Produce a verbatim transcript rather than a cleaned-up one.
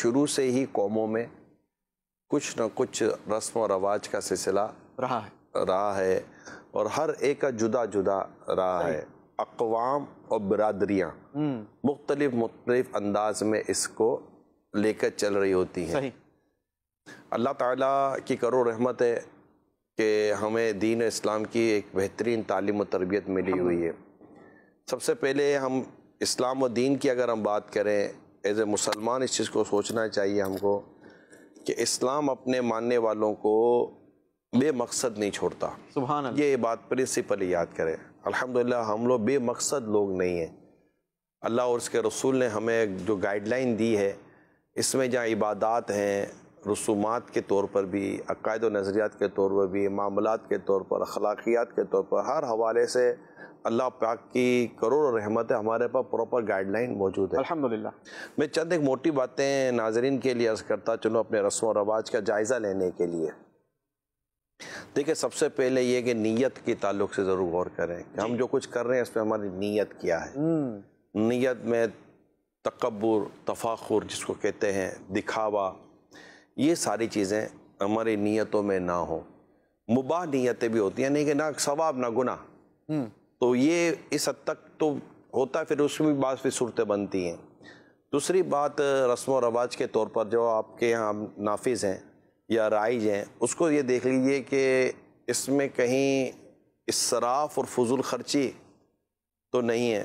शुरू से ही कौमों में कुछ न कुछ रस्म और रवाज का सिलसिला रहा है रहा है और हर एक का जुदा जुदा रहा है। अक़वाम और बिरादरियाँ मुख्तलिफ मुख्तलिफ अंदाज में इसको लेकर चल रही होती हैं। अल्लाह ताला की करो रहमत है कि हमें दीन इस्लाम की एक बेहतरीन तालीम और तरबियत मिली हुई है। सबसे पहले हम इस्लाम और दीन की अगर हम बात करें, एज ए मुसलमान इस चीज़ को सोचना चाहिए हमको कि इस्लाम अपने मानने वालों को बेमकसद नहीं छोड़ता। सुभान अल्लाह, ये बात प्रिंसिपल याद करें। अल्हम्दुलिल्लाह हम लोग बेमकसद लोग नहीं हैं। अल्लाह और उसके रसूल ने हमें जो गाइडलाइन दी है इसमें जहाँ इबादात हैं, रसूमात के तौर पर भी, अकायद व नज़रियात के तौर पर भी, मामलात के तौर पर, अखलाकियात के तौर पर, हर हवाले से अल्लाह पाक की करोड़ों रहमत है, हमारे पास प्रॉपर गाइडलाइन मौजूद है अल्हम्दुलिल्लाह। मैं चंद एक मोटी बातें नाजरीन के लिए अर्ज़ करता चलो अपने रस्म और रवाज का जायज़ा लेने के लिए। देखिए सबसे पहले ये कि नीयत के ताल्लुक से ज़रूर गौर करें कि हम जो कुछ कर रहे हैं इसमें हमारी नीयत क्या है। नीयत में तकब्बुर, तफाखुर जिसको कहते हैं, दिखावा, ये सारी चीज़ें हमारी नीयतों में ना हो। मुबाह नीयतें भी होती हैं, नहीं कि ना सवाब ना गुनाह, तो ये इस हद तक तो होता है, फिर उसमें भी बाद फिर सूरतें बनती हैं। दूसरी बात, रस्म व रवाज के तौर पर जो आपके यहाँ नाफिज हैं या राइज हैं उसको ये देख लीजिए कि इसमें कहीं इसराफ और फजूल खर्ची तो नहीं है।